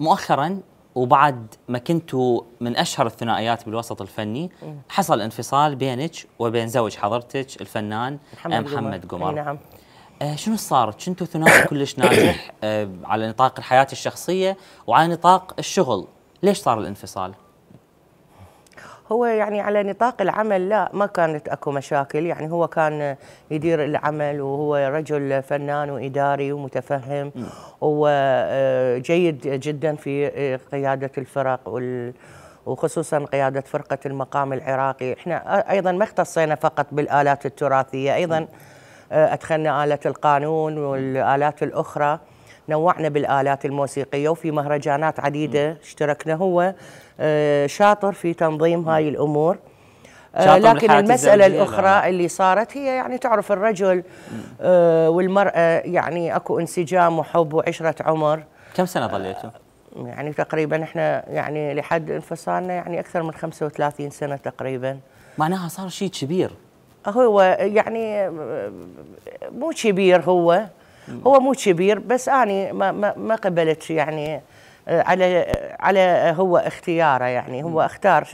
مؤخرا وبعد ما كنتوا من اشهر الثنائيات بالوسط الفني حصل انفصال بينك وبين زوج حضرتك الفنان محمد قمر. نعم. شنو صارت؟ كنتوا ثنائي كلش ناجح على نطاق الحياه الشخصيه وعلى نطاق الشغل، ليش صار الانفصال؟ هو يعني على نطاق العمل لا ما كانت اكو مشاكل، يعني هو كان يدير العمل وهو رجل فنان واداري ومتفهم وجيد جدا في قياده الفرق وخصوصا قياده فرقه المقام العراقي. احنا ايضا ما اختصينا فقط بالالات التراثيه، ايضا ادخلنا آلة القانون والآلات الأخرى، نوعنا بالآلات الموسيقية وفي مهرجانات عديدة اشتركنا. هو شاطر في تنظيم هاي الأمور، لكن المسألة الأخرى اللي صارت هي يعني تعرف الرجل والمرأة يعني أكو انسجام وحب وعشرة عمر. كم سنة ظليتوا؟ يعني تقريبا احنا يعني لحد انفصالنا يعني أكثر من 35 سنة تقريبا. معناها صار شيء كبير. هو يعني مو كبير، هو مو كبير، بس أنا ما قبلت يعني على هو اختياره، يعني هو اختار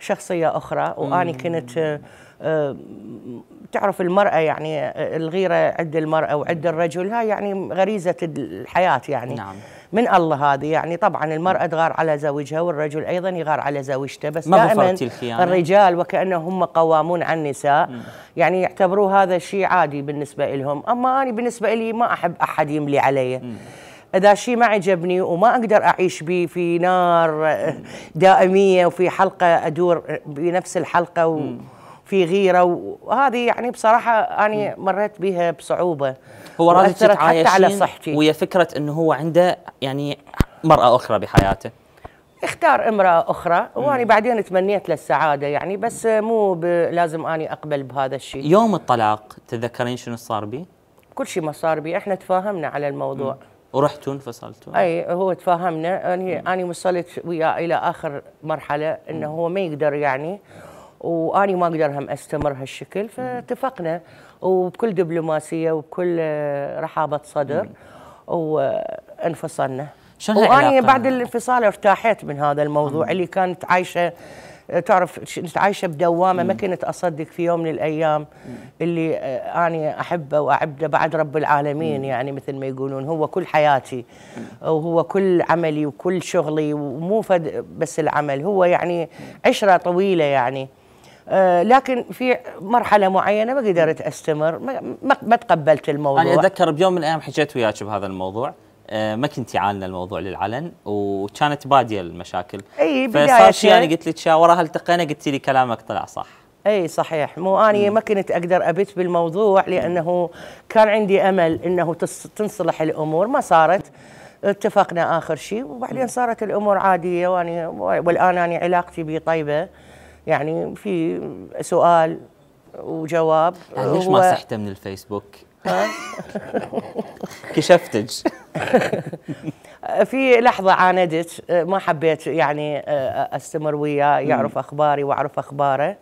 شخصية أخرى وأنا كنت تعرف المرأة يعني الغيرة عند المرأة وعند الرجل هاي يعني غريزة الحياة يعني. نعم. من الله هذه يعني. طبعا المرأة تغار على زوجها والرجل أيضا يغار على زوجته، بس دائما الرجال وكأنهم قوامون على النساء يعني يعتبروا هذا الشيء عادي بالنسبة لهم. أما أنا بالنسبة لي ما أحب أحد يملي علي، إذا شيء ما عجبني وما أقدر أعيش به في نار دائمية وفي حلقة أدور بنفس الحلقة في غيرة، وهذه يعني بصراحة أنا مريت بها بصعوبة. هو راضي تتعايشين على صحتي ويا فكرة أنه هو عنده يعني مرأة أخرى بحياته، اختار امرأة أخرى، وأنا بعدين تمنيت للسعادة يعني، بس مو لازم أنا أقبل بهذا الشيء. يوم الطلاق تتذكرين شنو صار بي؟ كل شيء ما صار بي، احنا تفاهمنا على الموضوع ورحتوا انفصلتوا. أي هو تفاهمنا، أنا وصلت وياه إلى آخر مرحلة أنه هو ما يقدر يعني وأني ما أقدر هم أستمر هالشكل، فاتفقنا وبكل دبلوماسية وبكل رحابة صدر وانفصلنا. وأني بعد الانفصال ارتاحت من هذا الموضوع اللي كانت عايشة، تعرف كنت عايشة بدوامة، ما كنت أصدق في يوم من الأيام اللي أنا أحبه وأعبده بعد رب العالمين يعني مثل ما يقولون. هو كل حياتي وهو كل عملي وكل شغلي، ومو بس العمل، هو يعني عشرة طويلة يعني. لكن في مرحلة معينة ما قدرت أستمر، ما تقبلت الموضوع. أنا أتذكر بيوم من الأيام حكيت وياك بهذا الموضوع، ما كنت عالنا الموضوع للعلن وكانت بادية المشاكل. أي بداية فصار شيء أنا قلت لك شا، وراها التقينا قلت لي كلامك طلع صح. أي صحيح، مو أنا ما كنت أقدر أبت بالموضوع لأنه كان عندي أمل أنه تنصلح الأمور، ما صارت. اتفقنا آخر شيء وبعدين صارت الأمور عادية، والآن أنا علاقتي به طيبة يعني، في سؤال وجواب. يعني ليش ما صحته من الفيسبوك؟ كشفتك. في لحظة عاندت، ما حبيت يعني أستمر وياه، يعرف أخباري وأعرف أخباره.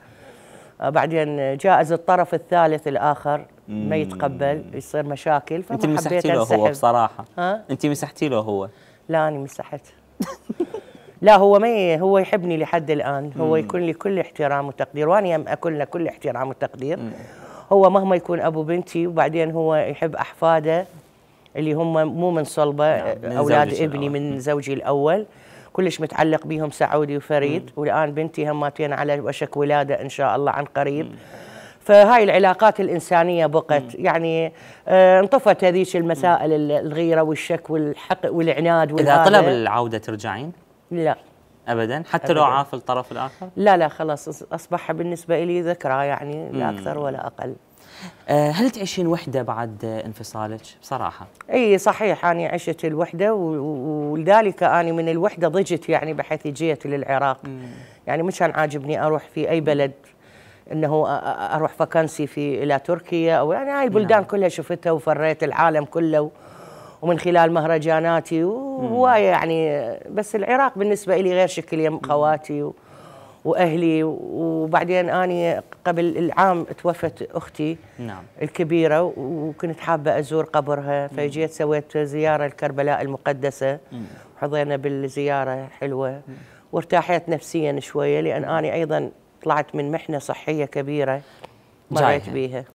بعدين جائز الطرف الثالث الآخر ما يتقبل، يصير مشاكل، فما حبيت أنسحب. أنت مسحتي له هو بصراحة؟ أنت مسحتي له هو؟ لا أنا مسحت. لا هو ما هو يحبني لحد الآن، هو يكون لي كل احترام وتقدير وأنا أكون له كل احترام وتقدير. هو مهما يكون أبو بنتي، وبعدين هو يحب أحفاده اللي هم مو من صلبه، نعم، أولاد ابني من زوجي الأول، كلش متعلق بيهم سعودي وفريد، والآن بنتي هماتين على وشك ولادة إن شاء الله عن قريب. فهاي العلاقات الإنسانية بقت يعني انطفت هذيك المسائل الغيرة والشك والحق والعناد والهالة. إذا طلب العودة ترجعين؟ لا أبداً، حتى أبداً. لو عاف الطرف الآخر؟ لا لا خلاص، أصبح بالنسبة لي ذكرى يعني، لا أكثر ولا أقل. هل تعيشين وحدة بعد انفصالك بصراحة؟ أي صحيح، أنا عشت الوحدة ولذلك أنا من الوحدة ضجت يعني، بحيث جيت للعراق يعني مش كان عاجبني أروح في أي بلد، أنه أروح فكنسي إلى تركيا أو يعني هاي البلدان كلها شفتها وفريت العالم كله ومن خلال مهرجاناتي وهواية يعني، بس العراق بالنسبة لي غير شكل يم خواتي واهلي. وبعدين اني قبل العام توفت اختي نعم الكبيره، وكنت حابه ازور قبرها، فجيت سويت زياره لكربلاء المقدسه وحضينا بالزياره حلوه وارتاحت نفسيا شويه، لان اني ايضا طلعت من محنه صحيه كبيره مريت بيها.